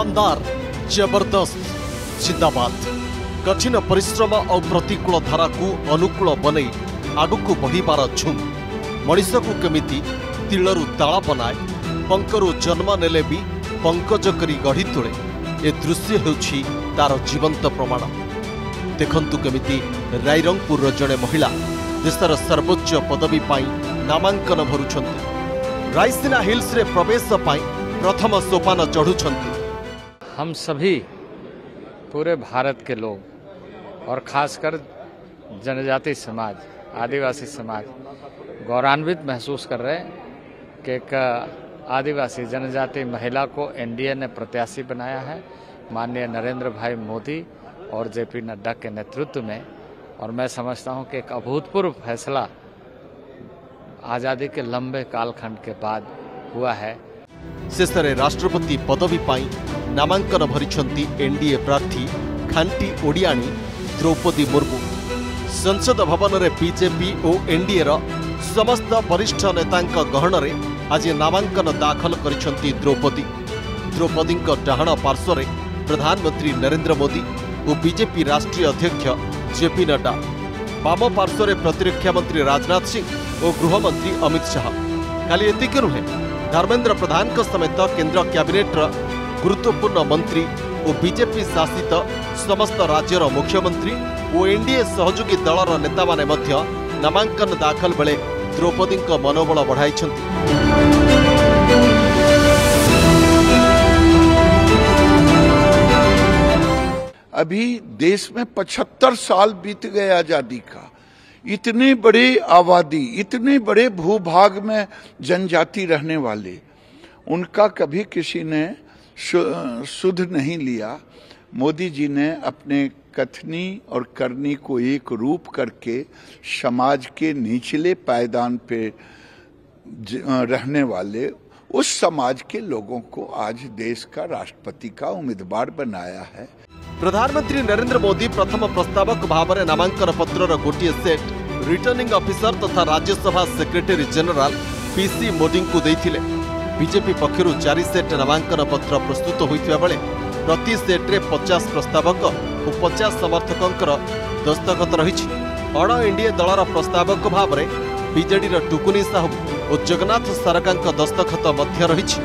शानदार जबरदस्त जिंदाबाद। कठिन परिश्रम और प्रतिकूल धारा को अनुकूल बनै आगक बढ़िबार झुम मनीष को केमिति तिलरू ताला बनाए पंकरू जन्म नेले भी पंकज करी गढ़ी तोले ए दृश्य हेउछि तार जीवंत प्रमाण। देखंतु केमिति रायरंगपुर जड़े महिला देशर सर्वोच्च पदवी पाई नामांकन भरुछंती, रायसीना हिल्स रे प्रवेश पाई प्रथम सोपान चढ़ुछंती। हम सभी पूरे भारत के लोग और खासकर जनजाति समाज, आदिवासी समाज गौरवान्वित महसूस कर रहे हैं कि एक आदिवासी जनजाति महिला को एनडीए ने प्रत्याशी बनाया है माननीय नरेंद्र भाई मोदी और जेपी नड्डा के नेतृत्व में। और मैं समझता हूं कि एक अभूतपूर्व फैसला आज़ादी के लंबे कालखंड के बाद हुआ है। शेषे राष्ट्रपति पदवी पाई नामांकन भरी एनडीए प्रार्थी खांटी ओडियाणी द्रौपदी मुर्मू। संसद भवन में बीजेपी और एनडीएर समस्त वरिष्ठ नेता गहन में आज नामांकन दाखल करी द्रौपदी। द्रौपदी डाहण पार्श्व में प्रधानमंत्री नरेंद्र मोदी और बीजेपी राष्ट्रीय अध्यक्ष जेपी नड्डा, बाम पार्श्व में प्रतिरक्षा मंत्री राजनाथ सिंह और गृहमंत्री अमित शाह। खाली एतिक नुहे धर्मेंद्र प्रधान समेत केन्द्र क्याबिनेटर गुरुत्वपूर्ण मंत्री और बीजेपी शासित समस्त राज्यर मुख्यमंत्री और एनडीए सहयोगी दलर नेता माने मध्य नामांकन दाखल बेले द्रौपदी मनोबल बढ़ाई। अभी देश में 75 साल बीत गए आजादी का, इतने बड़े आबादी, इतने बड़े भूभाग में जनजाति रहने वाले, उनका कभी किसी ने सुध नहीं लिया। मोदी जी ने अपने कथनी और करनी को एक रूप करके समाज के निचले पायदान पे रहने वाले उस समाज के लोगों को आज देश का राष्ट्रपति का उम्मीदवार बनाया है। प्रधानमंत्री नरेंद्र मोदी प्रथम प्रस्तावक भाव में नामांकन पत्रर गोटे सेट रिटर्निंग ऑफिसर तथा Rajya Sabha secretary general PC Modi को देथिले। बीजेपी पक्षरु 4 सेट नामांकन पत्र प्रस्तुत होइथिबा बेले प्रति सेट्रे 50 प्रस्तावक और 50 समर्थकंकर दस्तखत रहिछि। अण एनडीए दलर प्रस्तावक भाव में बीजेडीर टुकुनी साहू और जगन्नाथ सरकारक दस्तखत मध्य रहिछि।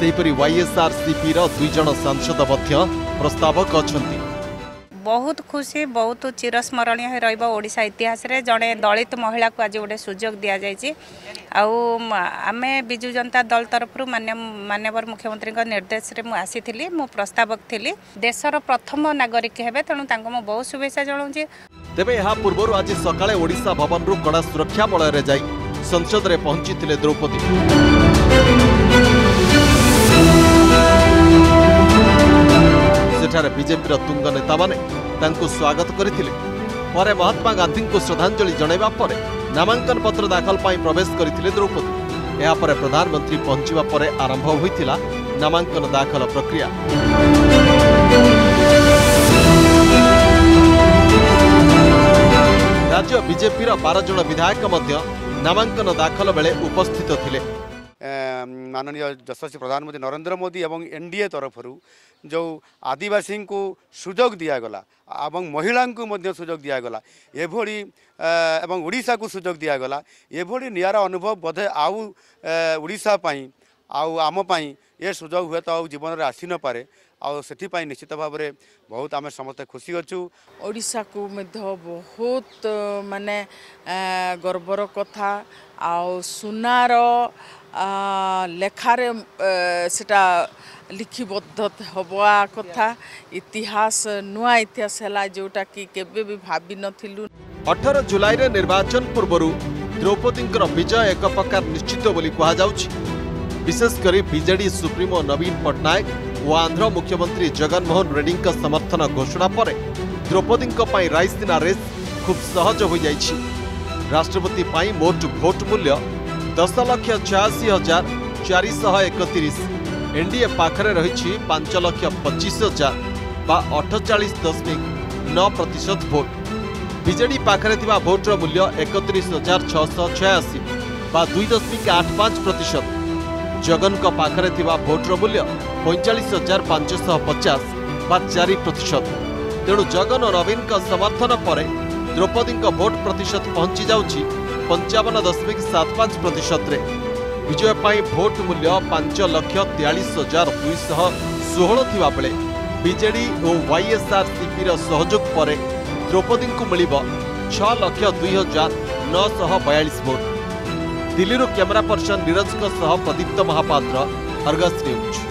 सेपरि वाईएसआरसीपी रो 2 जन सांसद मध्य प्रस्तावक अछंती। बहुत खुशी, बहुत चिरस्मरणीय रहिबा ओडिशा इतिहास रे जने दलित महिला को आज गोटे सुजोग दिया जायछि। आउ आमे बिजु जनता दल तरफ रु माननीय मुख्यमंत्री का निर्देश रे मु आसीथिली, मु प्रस्तावक थिली। देशर प्रथम नागरिक हेबे तणु तांको मु बहुत शुभेच्छा जणाउछि। तेबे यहा पूर्वरु आज सकाळे ओडिशा भवन रु कड़ा सुरक्षा बळ रे जाई संसद रे पहुंचीथिले द्रौपदी। बीजेपी तुंग नेता माने तांको स्वागत करथिले। परे महात्मा गांधी को श्रद्धांजलि जणाइबा परे नामांकन पत्र दाखल पाई प्रवेश करथिले द्रौपदी। या परे प्रधानमंत्री पहुंचवा परे आरंभ होइतिला नामांकन दाखल प्रक्रिया। राज्य बीजेपी 12 जन विधायक मध्य नामांकन दाखल बेले उपस्थित थिले। माननीय यशस्वी प्रधानमंत्री नरेंद्र मोदी एवं एनडीए तरफ जो आदिवासी को सुजोग दिगला एवं महिला को सुजोग दिगला एभली एवं ओडिशा को सुजोग दिगला एभली नियारा अनुभव बोधे आउ ओडिशा पाई आउ आम पाई ये सुजोग हुए तो जीवन में आसी न पारे। आउ से निश्चित भाव में बहुत आम समस्त खुशी अच्छू। ओडिशा को बहुत माने गर्वर कथा आउ सुनार लेखारे सेटा लिखिबद्ध हवा कथा इतिहास नुआ इतिहास है जोटा कि केबे भी भाबी नथिलु। 18 जुलाई रे निर्वाचन पूर्वर द्रौपदी विजय एक प्रकार निश्चित बोली कहा जाउछि। विशेषकर बीजेडी सुप्रीमो नवीन पटनायक और आंध्र मुख्यमंत्री जगनमोहन रेड्डी समर्थन घोषणा पर द्रौपदी रायसीना रेस खूब सहज हो जाइछि। राष्ट्रपति मोट भोट मूल्य 10,86,431। एनडीए पाखरे रही 5,25,000 बा 48.9% भोट। बीजेडी पाखरे थिबा भोटर मूल्य 31,686 बा 2.85%। जगन का पाखरे थिबा भोटर मूल्य 45,550 बा 4%। तेणु जगन और नवीन का समर्थन पर द्रौपदी का भोट प्रतिशत पहुंची जाउछि 55.75%। विजय पाई भोट मूल्य 5,43,216 थिबा बेले बीजेडी और वाईएसआरसीपी रो सहयोग पर द्रौपदी को मिल 6,02,942 वोट। दिल्ली रो camera person Neeraj Pradeep Mahapatra, Argus news.